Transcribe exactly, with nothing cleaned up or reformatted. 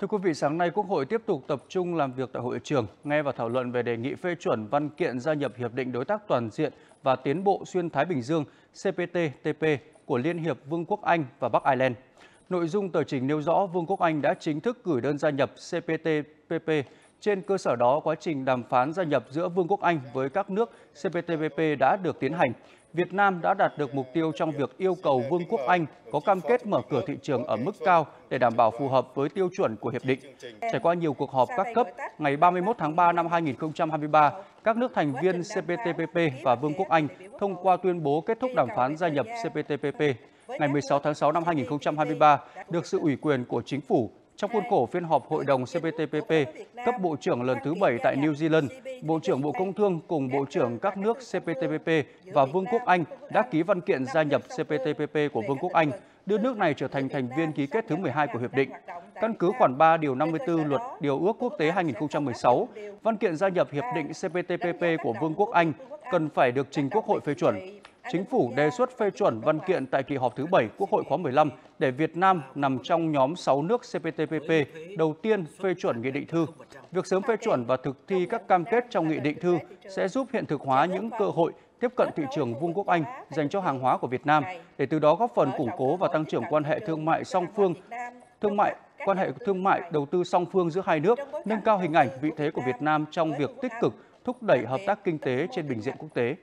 Thưa quý vị, sáng nay Quốc hội tiếp tục tập trung làm việc tại hội trường, nghe và thảo luận về đề nghị phê chuẩn văn kiện gia nhập Hiệp định Đối tác Toàn diện và Tiến bộ Xuyên Thái Bình Dương C P T P P của Liên hiệp Vương quốc Anh và Bắc Ireland. Nội dung tờ trình nêu rõ Vương quốc Anh đã chính thức gửi đơn gia nhập C P T P P. Trên cơ sở đó, quá trình đàm phán gia nhập giữa Vương quốc Anh với các nước C P T P P đã được tiến hành. Việt Nam đã đạt được mục tiêu trong việc yêu cầu Vương quốc Anh có cam kết mở cửa thị trường ở mức cao để đảm bảo phù hợp với tiêu chuẩn của hiệp định. Trải qua nhiều cuộc họp các cấp, ngày ba mươi mốt tháng ba năm hai nghìn không trăm hai mươi ba, các nước thành viên C P T P P và Vương quốc Anh thông qua tuyên bố kết thúc đàm phán gia nhập C P T P P. Ngày mười sáu tháng sáu năm hai nghìn không trăm hai mươi ba, được sự ủy quyền của chính phủ, trong khuôn khổ phiên họp Hội đồng C P T P P cấp Bộ trưởng lần thứ bảy tại New Zealand, Bộ trưởng Bộ Công Thương cùng Bộ trưởng các nước C P T P P và Vương quốc Anh đã ký văn kiện gia nhập C P T P P của Vương quốc Anh, đưa nước này trở thành thành viên ký kết thứ mười hai của hiệp định. Căn cứ khoản ba điều năm mươi tư Luật Điều ước Quốc tế hai nghìn không trăm mười sáu, văn kiện gia nhập hiệp định C P T P P của Vương quốc Anh cần phải được trình Quốc hội phê chuẩn. Chính phủ đề xuất phê chuẩn văn kiện tại kỳ họp thứ bảy Quốc hội khóa mười lăm để Việt Nam nằm trong nhóm sáu nước C P T P P đầu tiên phê chuẩn nghị định thư. Việc sớm phê chuẩn và thực thi các cam kết trong nghị định thư sẽ giúp hiện thực hóa những cơ hội tiếp cận thị trường Vương quốc Anh dành cho hàng hóa của Việt Nam, để từ đó góp phần củng cố và tăng trưởng quan hệ thương mại song phương, thương mại quan hệ thương mại đầu tư song phương giữa hai nước, nâng cao hình ảnh vị thế của Việt Nam trong việc tích cực thúc đẩy hợp tác kinh tế trên bình diện quốc tế.